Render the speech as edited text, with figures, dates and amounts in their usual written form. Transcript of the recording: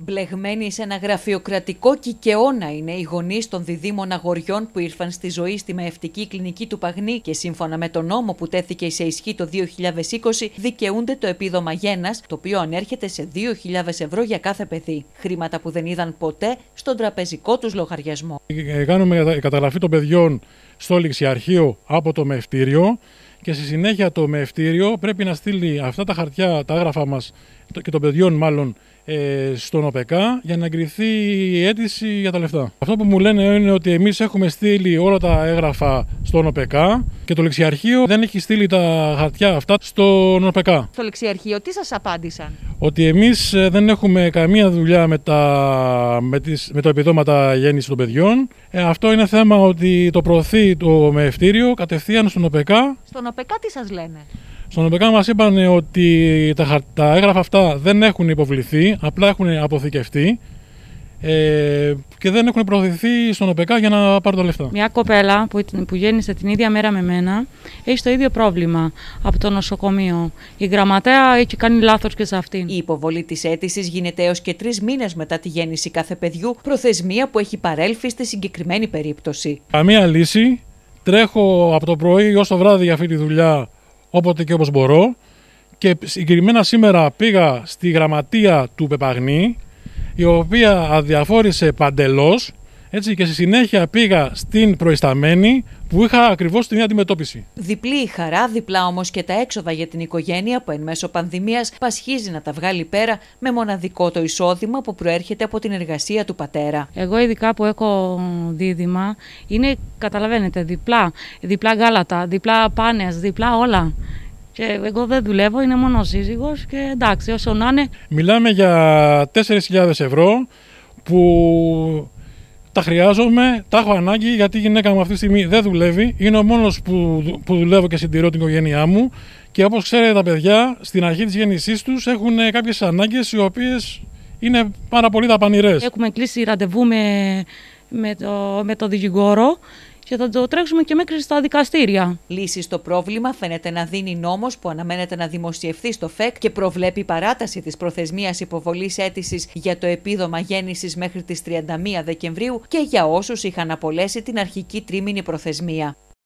Μπλεγμένοι σε ένα γραφειοκρατικό κικαιώνα είναι οι γονείς των διδήμων αγοριών που ήρθαν στη ζωή στη μαευτική κλινική του Παγνή και σύμφωνα με τον νόμο που τέθηκε σε ισχύ το 2020 δικαιούνται το επίδομα γένας, το οποίο ανέρχεται σε 2.000 ευρώ για κάθε παιδί. Χρήματα που δεν είδαν ποτέ στον τραπεζικό τους λογαριασμό. Κάνουμε καταγραφή των παιδιών στο ληξιαρχείο από το μευτήριο και στη συνέχεια το μευτήριο πρέπει να στείλει αυτά τα χαρτιά, τα έγγραφα μας και των παιδιών μάλλον στον ΟΠΕΚΑ για να εγκριθεί η αίτηση για τα λεφτά. Αυτό που μου λένε είναι ότι εμείς έχουμε στείλει όλα τα έγγραφα στον ΟΠΕΚΑ και το ληξιαρχείο δεν έχει στείλει τα χαρτιά αυτά στον ΟΠΕΚΑ. Στο ληξιαρχείο τι σας απάντησαν? Ότι εμείς δεν έχουμε καμία δουλειά με τα επιδόματα γέννηση των παιδιών. Αυτό είναι θέμα ότι το προωθεί το μεευτήριο κατευθείαν στον ΟΠΕΚΑ. Στον ΟΠΕΚΑ τι σας λένε? Στον ΟΠΕΚΑ μας είπαν ότι τα έγγραφα αυτά δεν έχουν υποβληθεί, απλά έχουν αποθηκευτεί και δεν έχουν προωθηθεί στον ΟΠΕΚΑ για να πάρουν τα λεφτά. Μια κοπέλα που γέννησε την ίδια μέρα με μένα έχει το ίδιο πρόβλημα από το νοσοκομείο. Η γραμματέα έχει κάνει λάθος και σε αυτήν. Η υποβολή της αίτησης γίνεται έως και 3 μήνες μετά τη γέννηση κάθε παιδιού, προθεσμία που έχει παρέλθει στη συγκεκριμένη περίπτωση. Καμία λύση. Τρέχω από το πρωί ως το βράδυ για αυτή τη δουλειά. Όποτε και όπως μπορώ, και συγκεκριμένα σήμερα πήγα στη γραμματεία του Παγνή, η οποία αδιαφόρησε παντελώς, έτσι, και στη συνέχεια πήγα στην προϊσταμένη που είχα ακριβώς την αντιμετώπιση. Διπλή η χαρά, διπλά όμως και τα έξοδα για την οικογένεια που εν μέσω πανδημίας πασχίζει να τα βγάλει πέρα με μοναδικό το εισόδημα που προέρχεται από την εργασία του πατέρα. Εγώ ειδικά που έχω δίδυμα είναι, καταλαβαίνετε, διπλά γάλατα, διπλά πάνες, διπλά όλα. Και εγώ δεν δουλεύω, είναι μόνο σύζυγος και εντάξει όσο να είναι. Μιλάμε για 4.000 ευρώ που... τα χρειάζομαι, τα έχω ανάγκη γιατί η γυναίκα μου αυτή τη στιγμή δεν δουλεύει. Είναι ο μόνος που δουλεύω και συντηρώ την οικογένειά μου. Και όπως ξέρετε, τα παιδιά στην αρχή της γέννησής τους έχουν κάποιες ανάγκες οι οποίες είναι πάρα πολύ δαπανηρές. Έχουμε κλείσει ραντεβού με το δικηγόρο και θα το τρέξουμε και μέχρι στα δικαστήρια. Λύση στο πρόβλημα φαίνεται να δίνει νόμος που αναμένεται να δημοσιευθεί στο ΦΕΚ και προβλέπει παράταση της προθεσμίας υποβολής αίτησης για το επίδομα γέννησης μέχρι τις 31 Δεκεμβρίου και για όσους είχαν απολέσει την αρχική 3-μηνη προθεσμία.